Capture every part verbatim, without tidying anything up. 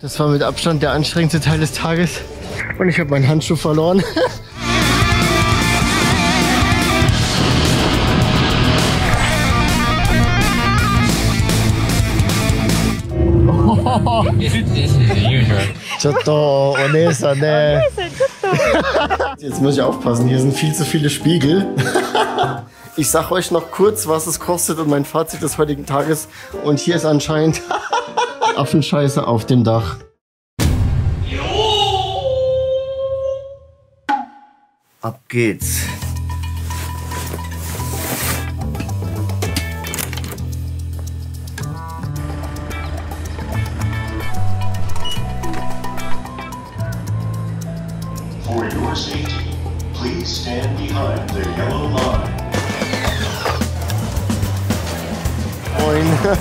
Das war mit Abstand der anstrengendste Teil des Tages und ich habe meinen Handschuh verloren. Jetzt muss ich aufpassen, hier sind viel zu viele Spiegel. Ich sag euch noch kurz, was es kostet und mein Fazit des heutigen Tages. Und hier ist anscheinend Affenscheiße auf dem Dach. Ab geht's. Please stand behind the yellow line. Moin.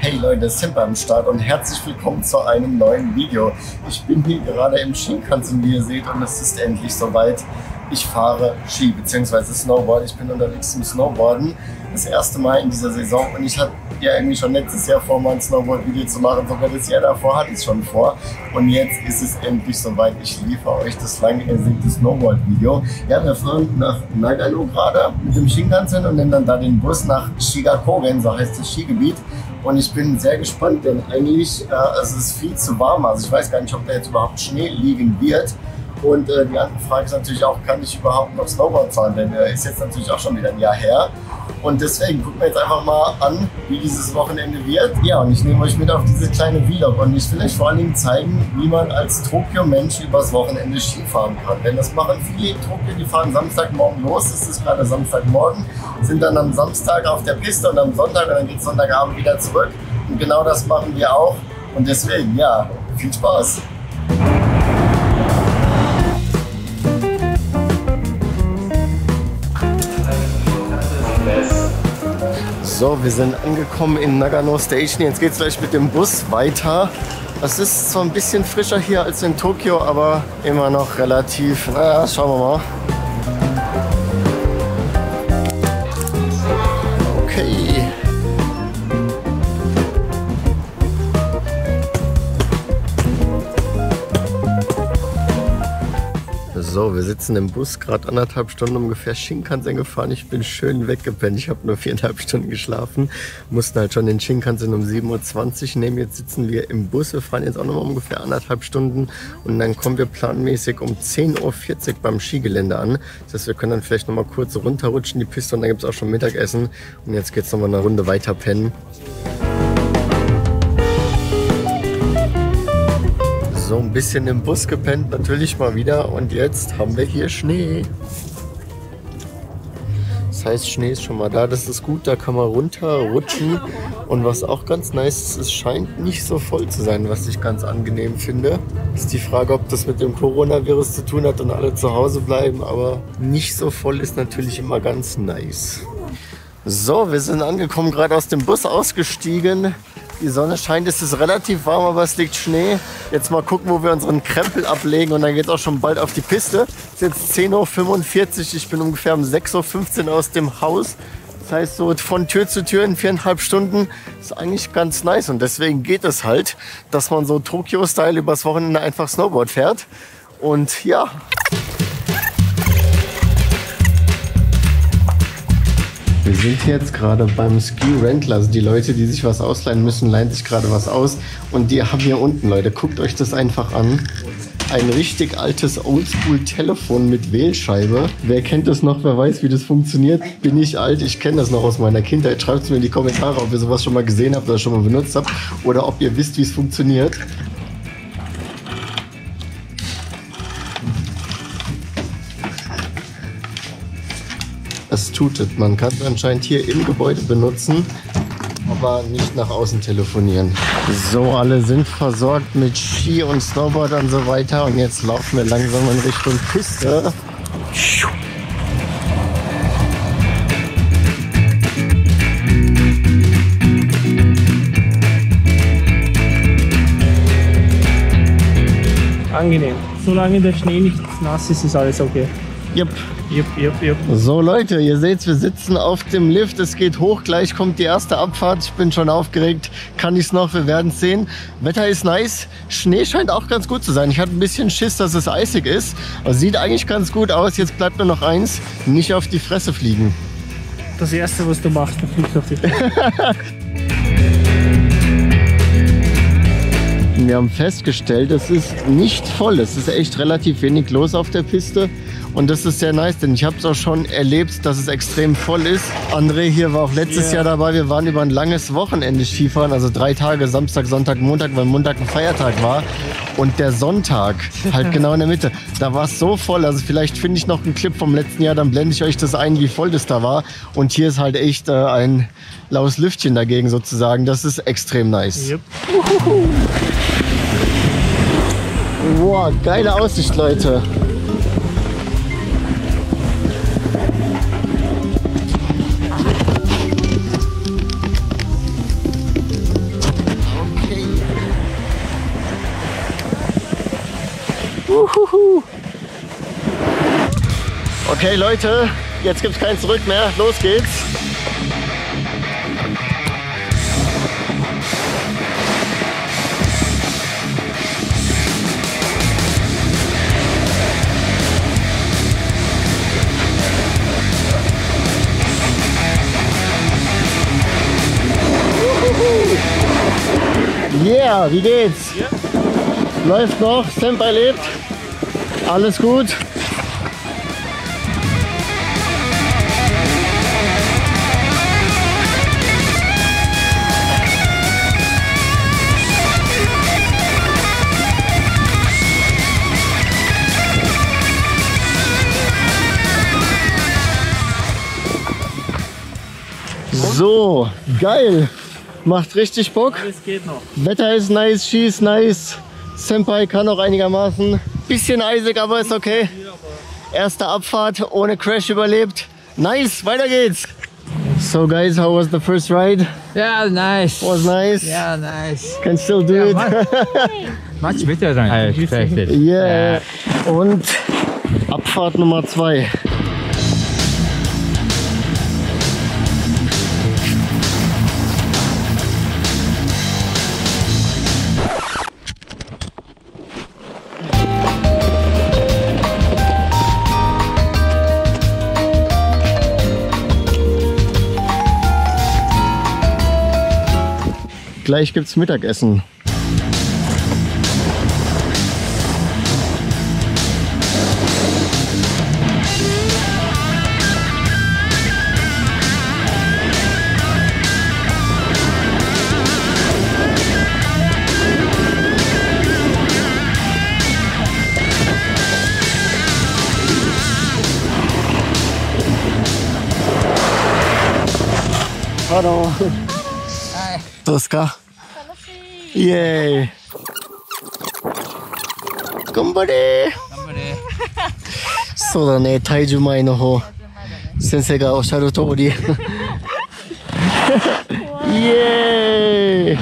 Hey Leute, Senpai am Start und herzlich willkommen zu einem neuen Video. Ich bin hier gerade im Shinkansen, wie ihr seht, und es ist endlich soweit. Ich fahre Ski bzw. Snowboard. Ich bin unterwegs zum Snowboarden. Das erste Mal in dieser Saison und ich hatte ja irgendwie schon letztes Jahr vor, mal ein Snowboard-Video zu machen. Sogar das Jahr davor hatte ich es schon vor. Und jetzt ist es endlich soweit. Ich liefere euch das lange ersehnte Snowboard-Video. Ja, wir fahren nach Nagano gerade mit dem Shinkansen und nehmen dann da den Bus nach Shigakoren, so heißt das Skigebiet. Und ich bin sehr gespannt, denn eigentlich äh, es ist viel zu warm. Also ich weiß gar nicht, ob da jetzt überhaupt Schnee liegen wird. Und äh, die andere Frage ist natürlich auch, kann ich überhaupt noch Snowboard fahren? Denn äh, ist jetzt natürlich auch schon wieder ein Jahr her. Und deswegen gucken wir jetzt einfach mal an, wie dieses Wochenende wird. Ja, und ich nehme euch mit auf diese kleine Vlog. Und ich will euch vor allen Dingen zeigen, wie man als Tokio-Mensch übers Wochenende Ski fahren kann. Denn das machen viele in Tokio, die fahren Samstagmorgen los. Es ist gerade Samstagmorgen, sind dann am Samstag auf der Piste und am Sonntag. Und dann geht es Sonntagabend wieder zurück. Und genau das machen wir auch. Und deswegen, ja, viel Spaß. So, wir sind angekommen in Nagano Station. Jetzt geht es gleich mit dem Bus weiter. Es ist zwar ein bisschen frischer hier als in Tokio, aber immer noch relativ. Naja, schauen wir mal. Okay. So, wir sitzen im Bus, gerade anderthalb Stunden ungefähr Shinkansen gefahren. Ich bin schön weggepennt. Ich habe nur viereinhalb Stunden geschlafen. Mussten halt schon den Shinkansen um sieben Uhr zwanzig nehmen. Jetzt sitzen wir im Bus. Wir fahren jetzt auch noch mal ungefähr anderthalb Stunden. Und dann kommen wir planmäßig um zehn Uhr vierzig beim Skigelände an. Das heißt, wir können dann vielleicht noch mal kurz runterrutschen die Piste und dann gibt es auch schon Mittagessen. Und jetzt geht es noch mal eine Runde weiter pennen. So ein bisschen im Bus gepennt, natürlich mal wieder, und jetzt haben wir hier Schnee. Das heißt, Schnee ist schon mal da, das ist gut, da kann man runterrutschen. Und was auch ganz nice ist, es scheint nicht so voll zu sein, was ich ganz angenehm finde. Ist die Frage, ob das mit dem Coronavirus zu tun hat und alle zu Hause bleiben, aber nicht so voll ist natürlich immer ganz nice. So, wir sind angekommen, gerade aus dem Bus ausgestiegen. Die Sonne scheint, es ist relativ warm, aber es liegt Schnee. Jetzt mal gucken, wo wir unseren Krempel ablegen und dann geht es auch schon bald auf die Piste. Es ist jetzt zehn Uhr fünfundvierzig, ich bin ungefähr um sechs Uhr fünfzehn aus dem Haus. Das heißt, so von Tür zu Tür in viereinhalb Stunden ist eigentlich ganz nice. Und deswegen geht es halt, dass man so Tokio-Style übers Wochenende einfach Snowboard fährt. Und ja... Wir sind jetzt gerade beim Ski-Rental, also die Leute, die sich was ausleihen müssen, leihen sich gerade was aus. Und die haben hier unten, Leute, guckt euch das einfach an. Ein richtig altes Oldschool-Telefon mit Wählscheibe. Wer kennt das noch, wer weiß, wie das funktioniert. Bin ich alt, ich kenne das noch aus meiner Kindheit. Schreibt es mir in die Kommentare, ob ihr sowas schon mal gesehen habt oder schon mal benutzt habt. Oder ob ihr wisst, wie es funktioniert. Es tutet. Man kann es anscheinend hier im Gebäude benutzen, aber nicht nach außen telefonieren. So, alle sind versorgt mit Ski und Snowboard und so weiter. Und jetzt laufen wir langsam in Richtung Piste. angenehm. Solange der Schnee nicht nass ist, ist alles okay. Yep. Yep, yep, yep. So Leute, ihr seht, wir sitzen auf dem Lift, es geht hoch, gleich kommt die erste Abfahrt, ich bin schon aufgeregt, kann ich es noch, wir werden es sehen. Wetter ist nice, Schnee scheint auch ganz gut zu sein, ich hatte ein bisschen Schiss, dass es eisig ist, aber sieht eigentlich ganz gut aus, jetzt bleibt nur noch eins, nicht auf die Fresse fliegen. Das erste, was du machst, du fliegst auf die Fresse. Wir haben festgestellt, es ist nicht voll, es ist echt relativ wenig los auf der Piste und das ist sehr nice, denn ich habe es auch schon erlebt, dass es extrem voll ist. André hier war auch letztes yeah. Jahr dabei, wir waren über ein langes Wochenende Skifahren, also drei Tage, Samstag, Sonntag, Montag, weil Montag ein Feiertag war und der Sonntag halt genau in der Mitte, da war es so voll, also vielleicht finde ich noch einen Clip vom letzten Jahr, dann blende ich euch das ein, wie voll das da war und hier ist halt echt äh, ein laues Lüftchen dagegen sozusagen, das ist extrem nice. Yep. Wow, geile Aussicht, Leute. Okay. Uhuhu. Okay, Leute, jetzt gibt's kein Zurück mehr. Los geht's. Yeah, wie geht's? Yeah. Läuft noch, Senpai lebt, alles gut. So, geil. Macht richtig Bock. Alles geht noch. Wetter ist nice, Ski ist nice. Senpai kann auch einigermaßen. Bisschen eisig, aber ist okay. Erste Abfahrt, ohne Crash überlebt. Nice, weiter geht's. So guys, how was the first ride? Yeah, nice. Was nice? Yeah, nice. Can still do yeah, it. Much, much better than I expected. Yeah. yeah. Und Abfahrt Nummer zwei. Gleich gibt's Mittagessen. Hallo. Toska. Yay. Ganbare. So da ne, taiju mai no hou. Sensei ga osharu tori. Yay.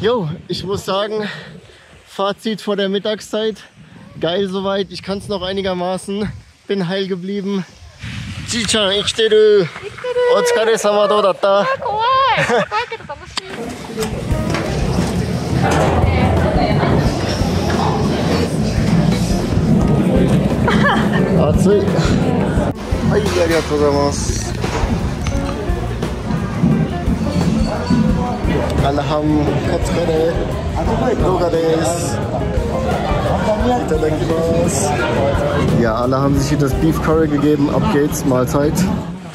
Jo, ich muss sagen, Fazit vor der Mittagszeit, geil soweit, ich kann es noch einigermaßen, bin heil geblieben. Ji-chan, ich stehe du. Otsukaresama, do datta? Atsui. Hai, arigatou gozaimasu. Alle haben Katzkade, Doga des. Ja, alle haben sich hier das Beef Curry gegeben. Ab geht's, Mahlzeit.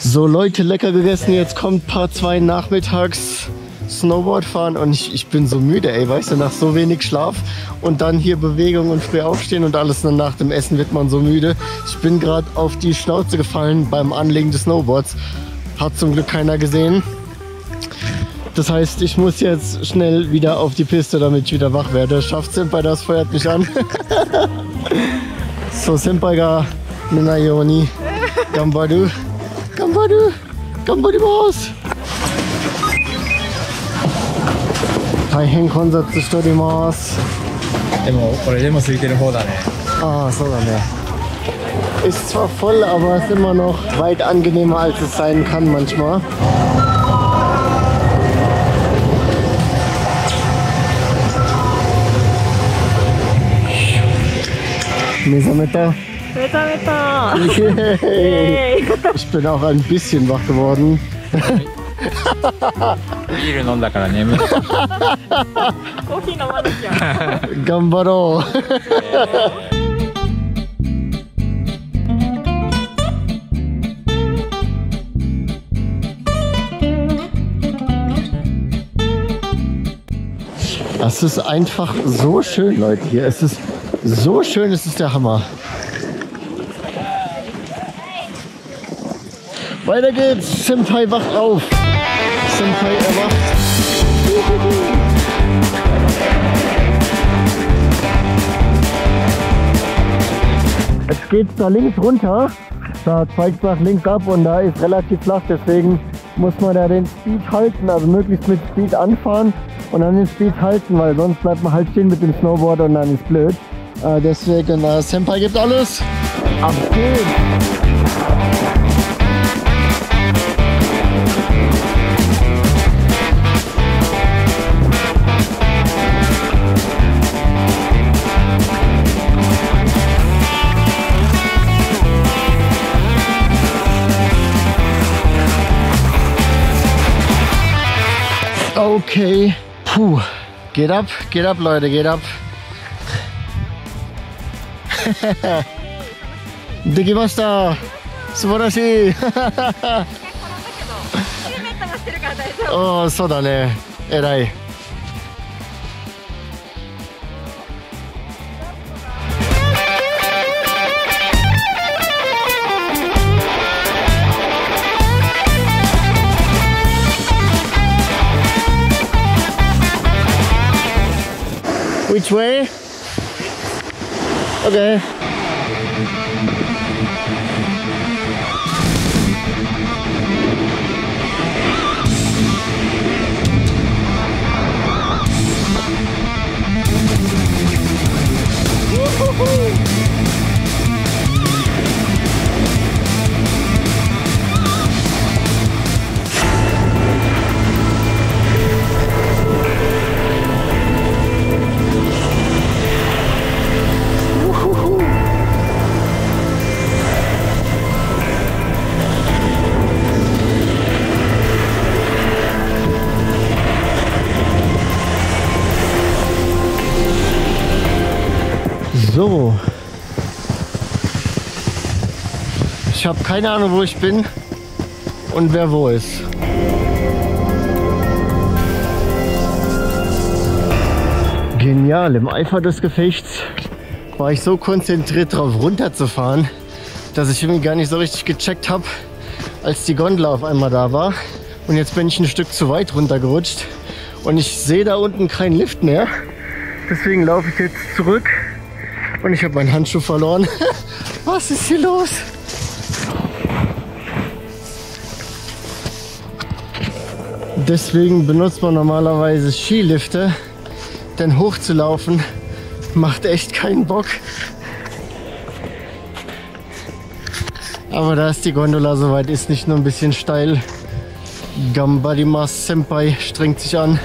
So Leute, lecker gegessen, jetzt kommt Part zwei nachmittags Snowboard fahren und ich, ich bin so müde, ey, weißt du, nach so wenig Schlaf und dann hier Bewegung und früh aufstehen und alles nach dem Essen wird man so müde. Ich bin gerade auf die Schnauze gefallen beim Anlegen des Snowboards, hat zum Glück keiner gesehen. Das heißt, ich muss jetzt schnell wieder auf die Piste, damit ich wieder wach werde. Schafft Senpai das, feuert mich an. So, Senpai ga Nenayoni, Gambadu. Gambadu, Gambadu Boss! Ah, so dann, ja. Ist zwar voll, aber ist immer noch weit angenehmer, als es sein kann manchmal. Mesameta. Mesameta. Yay. Ich bin auch ein bisschen wach geworden. Gambaro. Das ist einfach so schön, Leute. Hier ist es so schön, es ist der Hammer. Weiter geht's, Senpai wacht auf. Senpai erwacht. Jetzt geht's da links runter, da zweigt nach links ab und da ist relativ flach, deswegen muss man da den Speed halten, also möglichst mit Speed anfahren und dann den Speed halten, weil sonst bleibt man halt stehen mit dem Snowboard und dann ist blöd. Äh, deswegen, äh, Senpai gibt alles. Ab geht's. Okay, puh, geht ab, geht ab, Leute, geht ab. Dekimashita, subarashii. Oh, so da ne, erai. Which way? Okay. So, ich habe keine Ahnung, wo ich bin und wer wo ist. Genial, im Eifer des Gefechts war ich so konzentriert drauf runterzufahren, dass ich irgendwie gar nicht so richtig gecheckt habe, als die Gondola auf einmal da war. Und jetzt bin ich ein Stück zu weit runtergerutscht und ich sehe da unten keinen Lift mehr. Deswegen laufe ich jetzt zurück. Und ich habe meinen Handschuh verloren. Was ist hier los? Deswegen benutzt man normalerweise Skilifte, denn hochzulaufen macht echt keinen Bock. Aber da ist die Gondola soweit, ist nicht nur ein bisschen steil. Gambarimas Senpai strengt sich an.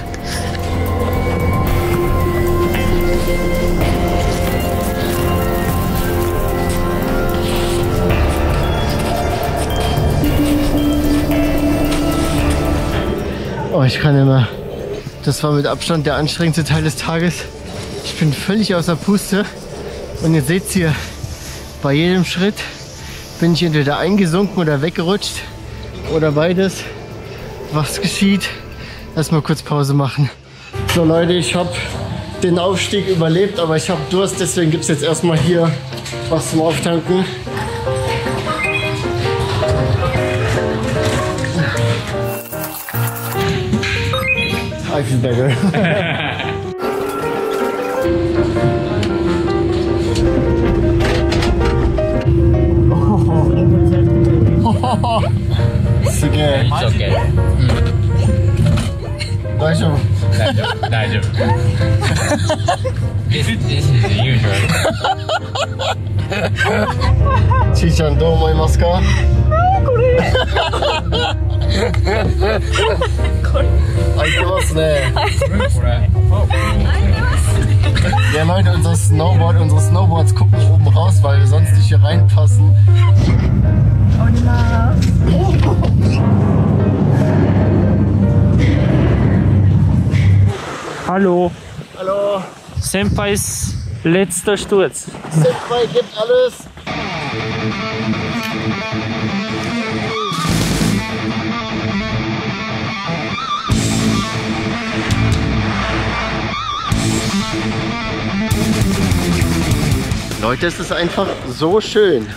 Oh, ich kann immer. Das war mit Abstand der anstrengendste Teil des Tages. Ich bin völlig außer Puste. Und ihr seht hier, bei jedem Schritt bin ich entweder eingesunken oder weggerutscht. oder beides. Was geschieht? Erstmal kurz Pause machen. So Leute, ich habe den Aufstieg überlebt, aber ich habe Durst, deswegen gibt es jetzt erstmal hier was zum Auftanken. I feel better. Okay. It's okay. Mm. Daijoubu. Daijoubu. Daijoubu. This, this is the usual. Chi-chan, do you omoimasu ka? Ja Leute, unser Snowboard, unsere Snowboards gucken oben raus, weil wir sonst nicht hier reinpassen. Hallo. Hallo. Senpais letzter Sturz. Senpai gibt alles. Leute, es ist einfach so schön.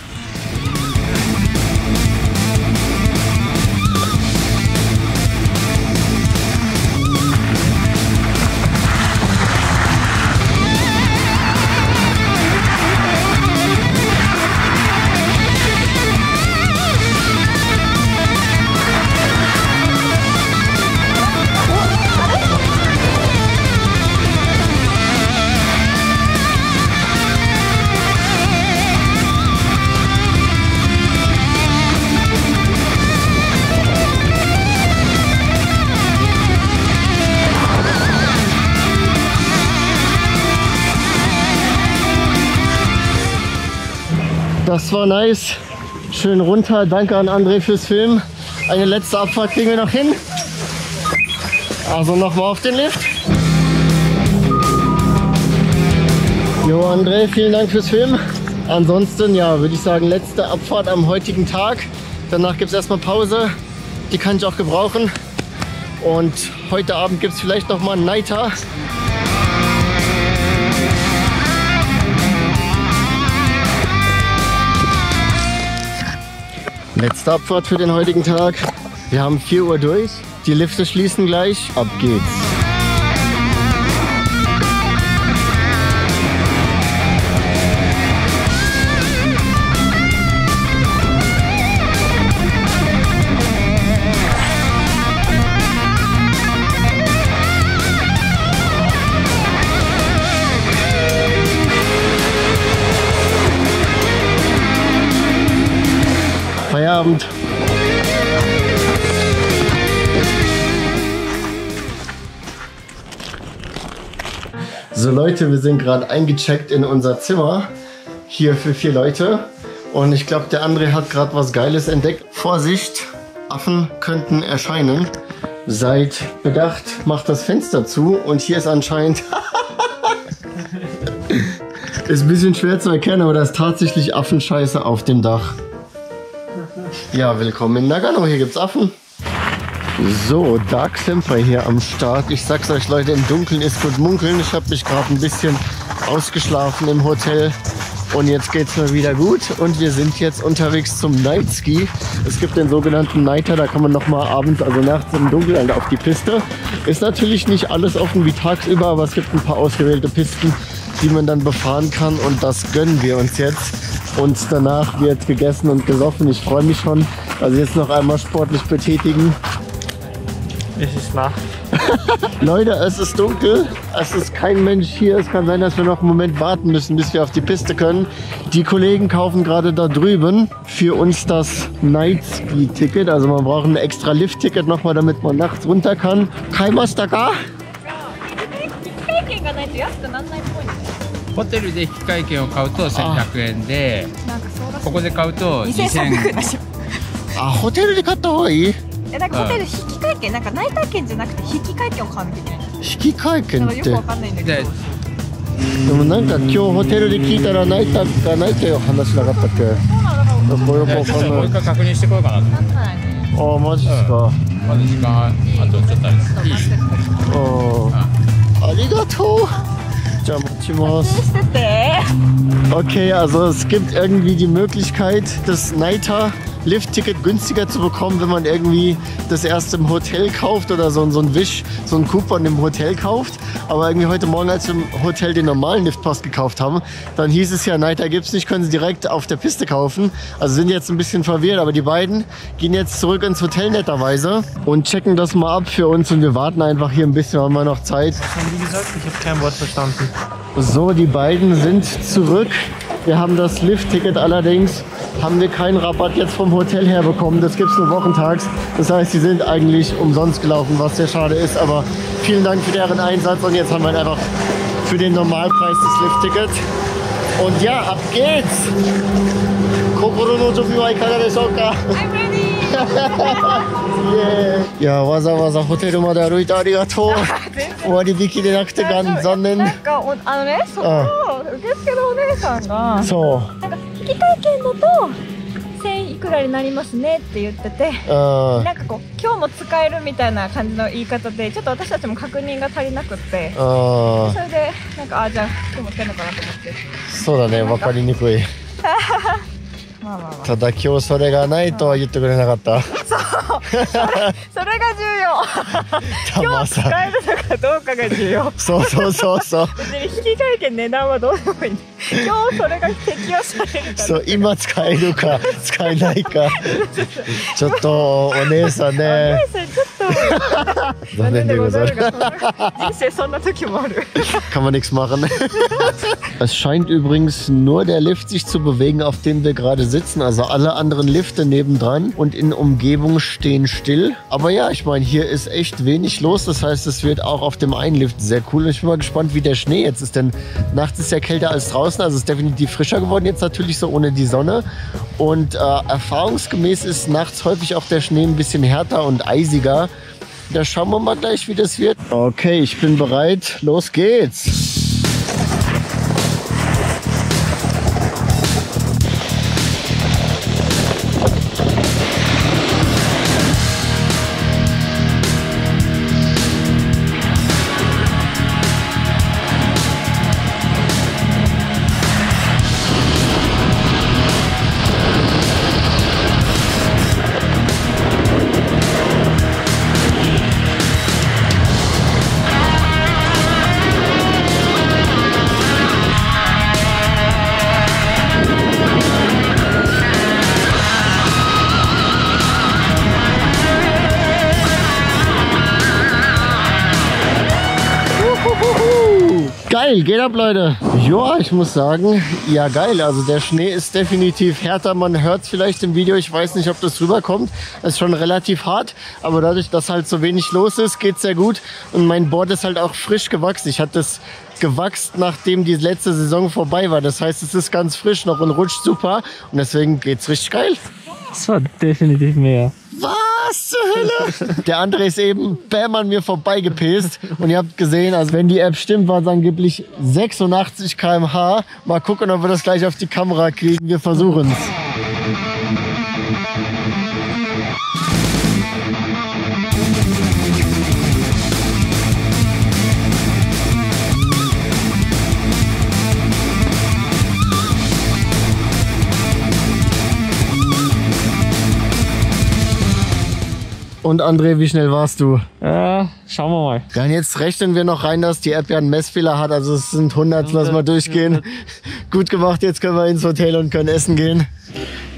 Das war nice. Schön runter. Danke an André fürs Filmen. Eine letzte Abfahrt kriegen wir noch hin. Also nochmal auf den Lift. Jo, André, vielen Dank fürs Filmen. Ansonsten, ja, würde ich sagen, letzte Abfahrt am heutigen Tag. Danach gibt es erstmal Pause. Die kann ich auch gebrauchen. Und heute Abend gibt es vielleicht nochmal einen Nighter. Letzte Abfahrt für den heutigen Tag. Wir haben vier Uhr durch. Die Lifte schließen gleich. Ab geht's. Abend. So Leute, wir sind gerade eingecheckt in unser Zimmer, hier für vier Leute, und ich glaube, der André hat gerade was Geiles entdeckt. Vorsicht, Affen könnten erscheinen. Seid bedacht, macht das Fenster zu, und hier ist anscheinend ist ein bisschen schwer zu erkennen, aber da ist tatsächlich Affenscheiße auf dem Dach. Ja, willkommen in Nagano, hier gibt's Affen. So, Dark Senpai hier am Start. Ich sag's euch Leute, im Dunkeln ist gut munkeln. Ich habe mich gerade ein bisschen ausgeschlafen im Hotel und jetzt geht's mir wieder gut. Und wir sind jetzt unterwegs zum Night Ski. Es gibt den sogenannten Nighter, da kann man nochmal abends, also nachts im Dunkeln auf die Piste. Ist natürlich nicht alles offen wie tagsüber, aber es gibt ein paar ausgewählte Pisten, die man dann befahren kann, und das gönnen wir uns jetzt. Und danach wird gegessen und gesoffen. Ich freue mich schon. Also jetzt noch einmal sportlich betätigen. Es ist Nacht. Leute, es ist dunkel. Es ist kein Mensch hier. Es kann sein, dass wir noch einen Moment warten müssen, bis wir auf die Piste können. Die Kollegen kaufen gerade da drüben für uns das Night Ski Ticket. Also man braucht ein extra Lift-Ticket nochmal, damit man nachts runter kann. Kaimashita-ka? Hotel de Hikaiken und kauft elfhundert Yen. De, Koko de kauft zweitausend. Ah, Hotel de kauft hoi? Ja, da Hotel Hikaiken, na, Nighter-Ken, sondern Hikaiken und kauft de. Hikaiken, de. Aber na, da, kyo Hotel de kita ra Nighter, Nighter, Hanashi nagatta ke. Moyo moyo. ああマジですか、うん、まだ時間あとちょっとありますいいあ, ありがとうじゃあ待ちますOkay, also es gibt irgendwie die Möglichkeit, das Nighter-Lift-Ticket günstiger zu bekommen, wenn man irgendwie das erst im Hotel kauft oder so, so ein Wish, so ein Coupon im Hotel kauft. Aber irgendwie heute Morgen, als wir im Hotel den normalen Liftpass gekauft haben, dann hieß es ja, Nighter gibt's nicht, können Sie direkt auf der Piste kaufen. Also sind jetzt ein bisschen verwirrt, aber die beiden gehen jetzt zurück ins Hotel netterweise und checken das mal ab für uns und wir warten einfach hier ein bisschen, haben wir noch Zeit. Was haben die gesagt? Ich habe kein Wort verstanden. So, die beiden sind zurück. Wir haben das Lift-Ticket, allerdings haben wir keinen Rabatt jetzt vom Hotel her bekommen. Das gibt es nur wochentags. Das heißt, sie sind eigentlich umsonst gelaufen, was sehr schade ist. Aber vielen Dank für deren Einsatz. Und jetzt haben wir einfach für den Normalpreis das Lift-Ticket. Und ja, ab geht's! I'm ready!いやわざわざホテルまで歩いてありがとう割引でなくて残念なんかあのねそこの受付のお姉さんがそうなんか引き換え券だとせんいくらになりますねって言っててなんかこう今日も使えるみたいな感じの言い方でちょっと私たちも確認が足りなくってそれでなんかあじゃあ今日も来るのかなと思ってそうだね分かりにくいただ今日それがないとは言ってくれなかったそうそれ, それが重要今日使えるのかどうかが重要そうそうそうそう引き換え券値段はどうでもいい今日それが適用されるからそう今使えるか使えないかちょっとお姉さんねお姉さんちょっと残念でござるが人生そんな時もあるkann man nichts machen Es scheint übrigens nur der Lift sich zu bewegen, auf dem wir gerade sitzen. Also alle anderen Lifte nebendran und in Umgebung stehen still. Aber ja, ich meine, hier ist echt wenig los. Das heißt, es wird auch auf dem einen Lift sehr cool. Ich bin mal gespannt, wie der Schnee jetzt ist. Denn nachts ist ja kälter als draußen. Also es ist definitiv frischer geworden jetzt natürlich so ohne die Sonne. Und äh, erfahrungsgemäß ist nachts häufig auch der Schnee ein bisschen härter und eisiger. Da schauen wir mal gleich, wie das wird. Okay, ich bin bereit. Los geht's. Geil, geht ab, Leute. Ja, ich muss sagen, ja geil. Also der Schnee ist definitiv härter. Man hört es vielleicht im Video. Ich weiß nicht, ob das rüberkommt. Es ist schon relativ hart. Aber dadurch, dass halt so wenig los ist, geht es sehr gut. Und mein Board ist halt auch frisch gewachsen. Ich hatte das gewachsen, nachdem die letzte Saison vorbei war. Das heißt, es ist ganz frisch noch und rutscht super. Und deswegen geht es richtig geil. Es war definitiv mehr. Was zur Hölle? Der André ist eben bam an mir vorbeigepäst und ihr habt gesehen, also wenn die App stimmt, waren es angeblich sechsundachtzig Kilometer pro Stunde. Mal gucken, ob wir das gleich auf die Kamera kriegen. Wir versuchen es. Und André, wie schnell warst du? Äh, schauen wir mal. Dann jetzt rechnen wir noch rein, dass die App ja einen Messfehler hat. Also es sind hundert, lass mal durchgehen. Gut gemacht, jetzt können wir ins Hotel und können essen gehen.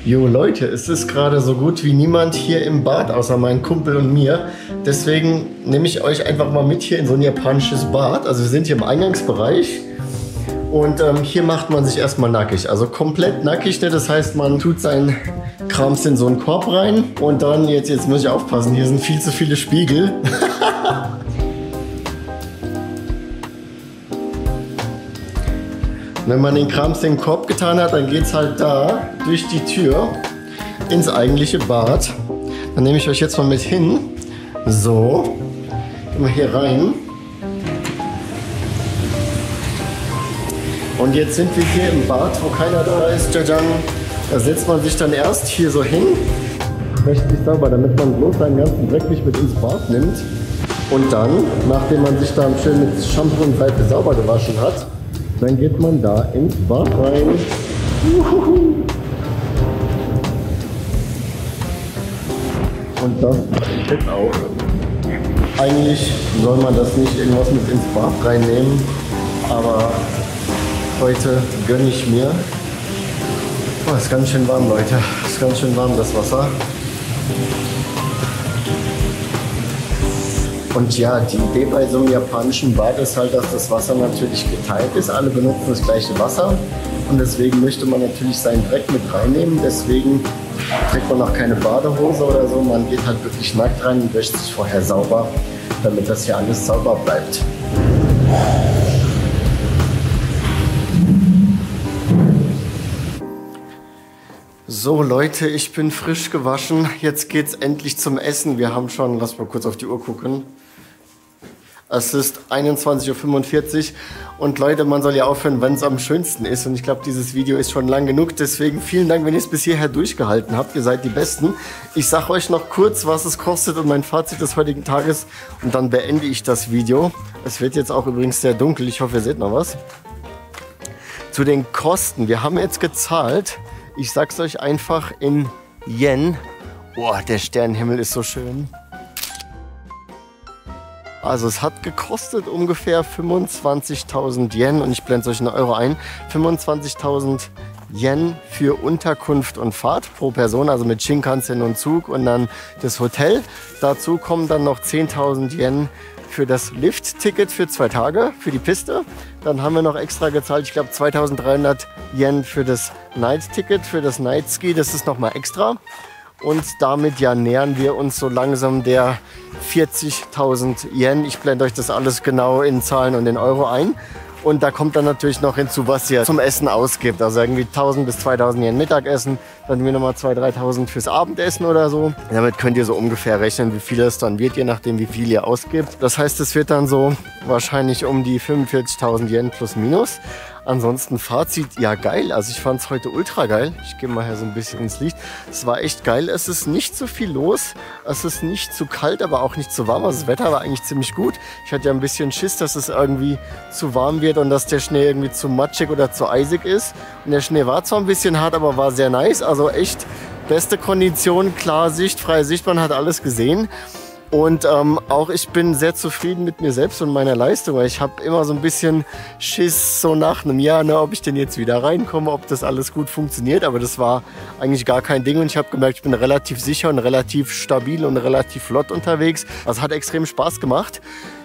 Jo Leute, es ist gerade so gut wie niemand hier im Bad, außer meinem Kumpel und mir. Deswegen nehme ich euch einfach mal mit hier in so ein japanisches Bad. Also wir sind hier im Eingangsbereich. Und ähm, hier macht man sich erstmal nackig, also komplett nackig, ne? Das heißt, man tut seinen Krams in so einen Korb rein und dann, jetzt, jetzt muss ich aufpassen, hier sind viel zu viele Spiegel. Wenn man den Krams in den Korb getan hat, dann geht es halt da durch die Tür ins eigentliche Bad. Dann nehme ich euch jetzt mal mit hin, so, immer hier rein. Und jetzt sind wir hier im Bad, wo keiner da ist. Da sitzt man sich dann erst hier so hin mächtig sauber, damit man bloß seinen ganzen Dreck nicht mit ins Bad nimmt. Und dann, nachdem man sich dann schön mit Shampoo und Seife sauber gewaschen hat, dann geht man da ins Bad rein. Uhuhu. Und das steht auch. Eigentlich soll man das nicht irgendwas mit ins Bad reinnehmen, aber heute gönne ich mir. Oh, ist ganz schön warm, Leute. Ist ganz schön warm, das Wasser. Und ja, die Idee bei so einem japanischen Bad ist halt, dass das Wasser natürlich geteilt ist. Alle benutzen das gleiche Wasser. Und deswegen möchte man natürlich seinen Dreck mit reinnehmen. Deswegen trägt man auch keine Badehose oder so. Man geht halt wirklich nackt rein und wäscht sich vorher sauber, damit das hier alles sauber bleibt. So Leute, ich bin frisch gewaschen. Jetzt geht's endlich zum Essen. Wir haben schon, lass mal kurz auf die Uhr gucken. Es ist einundzwanzig Uhr fünfundvierzig und Leute, man soll ja aufhören, wenn es am schönsten ist. Und ich glaube, dieses Video ist schon lang genug. Deswegen vielen Dank, wenn ihr es bis hierher durchgehalten habt. Ihr seid die Besten. Ich sage euch noch kurz, was es kostet und mein Fazit des heutigen Tages. Und dann beende ich das Video. Es wird jetzt auch übrigens sehr dunkel. Ich hoffe, ihr seht noch was. Zu den Kosten. Wir haben jetzt gezahlt. Ich sag's euch einfach in Yen. Boah, der Sternenhimmel ist so schön. Also es hat gekostet ungefähr fünfundzwanzigtausend Yen und ich blende euch in Euro ein. fünfundzwanzigtausend Yen für Unterkunft und Fahrt pro Person, also mit Shinkansen und Zug und dann das Hotel. Dazu kommen dann noch zehntausend Yen für das Lift-Ticket für zwei Tage, für die Piste. Dann haben wir noch extra gezahlt, ich glaube zweitausenddreihundert Yen für das Night-Ticket, für das Night-Ski, das ist nochmal extra. Und damit ja nähern wir uns so langsam der vierzigtausend Yen. Ich blende euch das alles genau in Zahlen und in Euro ein. Und da kommt dann natürlich noch hinzu, was ihr zum Essen ausgibt. Also irgendwie tausend bis zweitausend Yen Mittagessen, dann wir nochmal zweitausend, dreitausend fürs Abendessen oder so. Damit könnt ihr so ungefähr rechnen, wie viel es dann wird, je nachdem, wie viel ihr ausgibt. Das heißt, es wird dann so wahrscheinlich um die fünfundvierzigtausend Yen plus minus. Ansonsten Fazit, ja geil, also ich fand es heute ultra geil. Ich gehe mal hier so ein bisschen ins Licht. Es war echt geil, es ist nicht so viel los, es ist nicht zu kalt, aber auch nicht zu warm. Also das Wetter war eigentlich ziemlich gut. Ich hatte ja ein bisschen Schiss, dass es irgendwie zu warm wird und dass der Schnee irgendwie zu matschig oder zu eisig ist. Und der Schnee war zwar ein bisschen hart, aber war sehr nice. Also echt beste Kondition, klar Sicht, freie Sicht, man hat alles gesehen. Und ähm, auch ich bin sehr zufrieden mit mir selbst und meiner Leistung, weil ich habe immer so ein bisschen Schiss so nach einem Jahr, ne, ob ich denn jetzt wieder reinkomme, ob das alles gut funktioniert, aber das war eigentlich gar kein Ding und ich habe gemerkt, ich bin relativ sicher und relativ stabil und relativ flott unterwegs. Also hat extrem Spaß gemacht.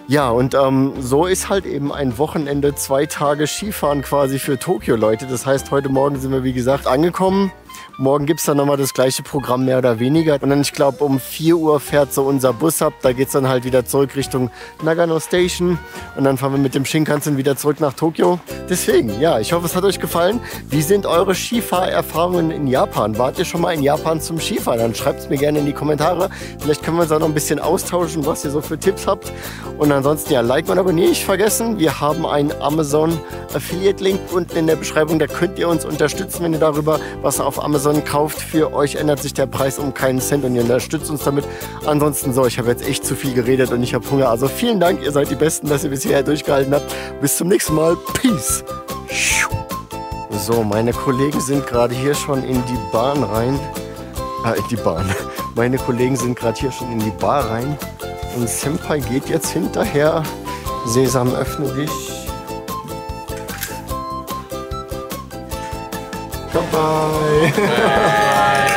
Ja, und ähm, so ist halt eben ein Wochenende, zwei Tage Skifahren quasi für Tokio, Leute. Das heißt, heute Morgen sind wir, wie gesagt, angekommen. Morgen gibt es dann nochmal das gleiche Programm, mehr oder weniger. Und dann, ich glaube, um vier Uhr fährt so unser Bus ab. Da geht es dann halt wieder zurück Richtung Nagano Station. Und dann fahren wir mit dem Shinkansen wieder zurück nach Tokio. Deswegen, ja, ich hoffe, es hat euch gefallen. Wie sind eure Skifahrerfahrungen in Japan? Wart ihr schon mal in Japan zum Skifahren? Dann schreibt es mir gerne in die Kommentare. Vielleicht können wir uns auch noch ein bisschen austauschen, was ihr so für Tipps habt. Und ansonsten, ja, Like und Abonnieren nicht vergessen. Wir haben einen Amazon Affiliate Link unten in der Beschreibung. Da könnt ihr uns unterstützen, wenn ihr darüber was auf Amazon kauft. Für euch ändert sich der Preis um keinen Cent und ihr unterstützt uns damit. Ansonsten so, ich habe jetzt echt zu viel geredet und ich habe Hunger. Also vielen Dank, ihr seid die Besten, dass ihr bis hierher durchgehalten habt. Bis zum nächsten Mal. Peace. So, meine Kollegen sind gerade hier schon in die Bahn rein. Ah, in die Bahn. Meine Kollegen sind gerade hier schon in die Bar rein. Und Senpai geht jetzt hinterher. Sesam, öffne dich. Bye. Bye.